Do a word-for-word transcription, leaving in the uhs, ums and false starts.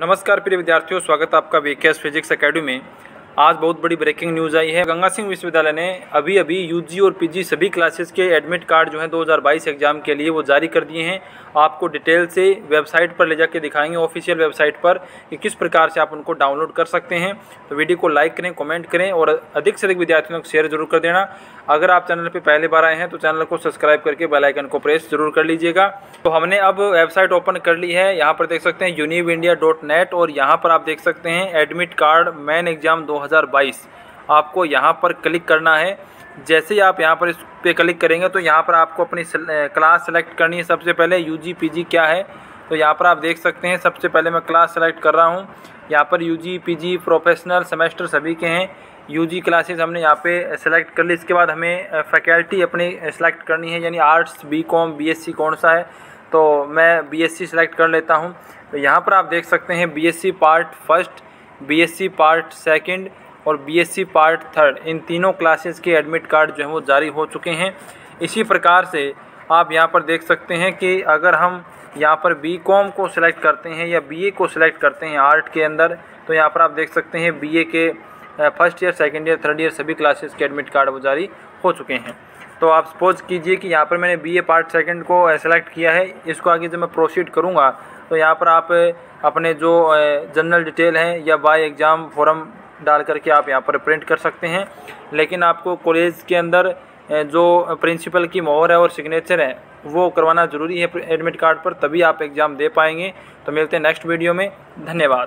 नमस्कार प्रिय विद्यार्थियों, स्वागत है आपका वीकेएस फिजिक्स एकेडमी में। आज बहुत बड़ी ब्रेकिंग न्यूज़ आई है। गंगा सिंह विश्वविद्यालय ने अभी अभी यूजी और पीजी सभी क्लासेस के एडमिट कार्ड जो हैं दो हज़ार बाईस एग्ज़ाम के लिए वो जारी कर दिए हैं। आपको डिटेल से वेबसाइट पर ले जाके दिखाएंगे, ऑफिशियल वेबसाइट पर, कि किस प्रकार से आप उनको डाउनलोड कर सकते हैं। तो वीडियो को लाइक करें, कमेंट करें और अधिक से अधिक विद्यार्थियों को शेयर जरूर कर देना। अगर आप चैनल पर पहली बार आए हैं तो चैनल को सब्सक्राइब करके बेल आइकन को प्रेस जरूर कर लीजिएगा। तो हमने अब वेबसाइट ओपन कर ली है। यहाँ पर देख सकते हैं यूनिव इंडिया डॉट नेट और यहाँ पर आप देख सकते हैं एडमिट कार्ड मैन एग्ज़ाम दो हज़ार बाईस। आपको यहाँ पर क्लिक करना है। जैसे ही आप यहाँ पर इस पे क्लिक करेंगे तो यहाँ पर आपको अपनी क्लास सेलेक्ट करनी है। सबसे पहले यूजी पीजी क्या है, तो यहाँ पर आप देख सकते हैं सबसे पहले मैं क्लास सेलेक्ट कर रहा हूँ। यहाँ पर यूजी पीजी प्रोफेशनल सेमेस्टर सभी के हैं। यूजी क्लासेस हमने यहाँ पे सेलेक्ट कर ली। इसके बाद हमें फैकल्टी अपनी सेलेक्ट करनी है, यानी arts, B com, B S C कौन सा है, तो मैं बी एस सी सेलेक्ट कर लेता हूँ। तो यहाँ पर आप देख सकते हैं B S C part first, BSc part second और बीएससी पार्ट थर्ड, इन तीनों क्लासेस के एडमिट कार्ड जो है वो जारी हो चुके हैं। इसी प्रकार से आप यहाँ पर देख सकते हैं कि अगर हम यहाँ पर बीकॉम को सिलेक्ट करते हैं या बीए को सिलेक्ट करते हैं आर्ट के अंदर, तो यहाँ पर आप देख सकते हैं बीए के first year, second year, third year सभी क्लासेस के एडमिट कार्ड वो जारी हो चुके हैं। तो आप सपोज कीजिए कि यहाँ पर मैंने बीए पार्ट सेकंड को सेलेक्ट किया है। इसको आगे जब मैं प्रोसीड करूँगा तो यहाँ पर आप अपने जो जनरल डिटेल हैं या बाय एग्ज़ाम फॉर्म डाल करके आप यहाँ पर प्रिंट कर सकते हैं। लेकिन आपको कॉलेज के अंदर जो प्रिंसिपल की मोहर है और सिग्नेचर है वो करवाना ज़रूरी है एडमिट कार्ड पर, तभी आप एग्ज़ाम दे पाएंगे। तो मिलते हैं नेक्स्ट वीडियो में। धन्यवाद।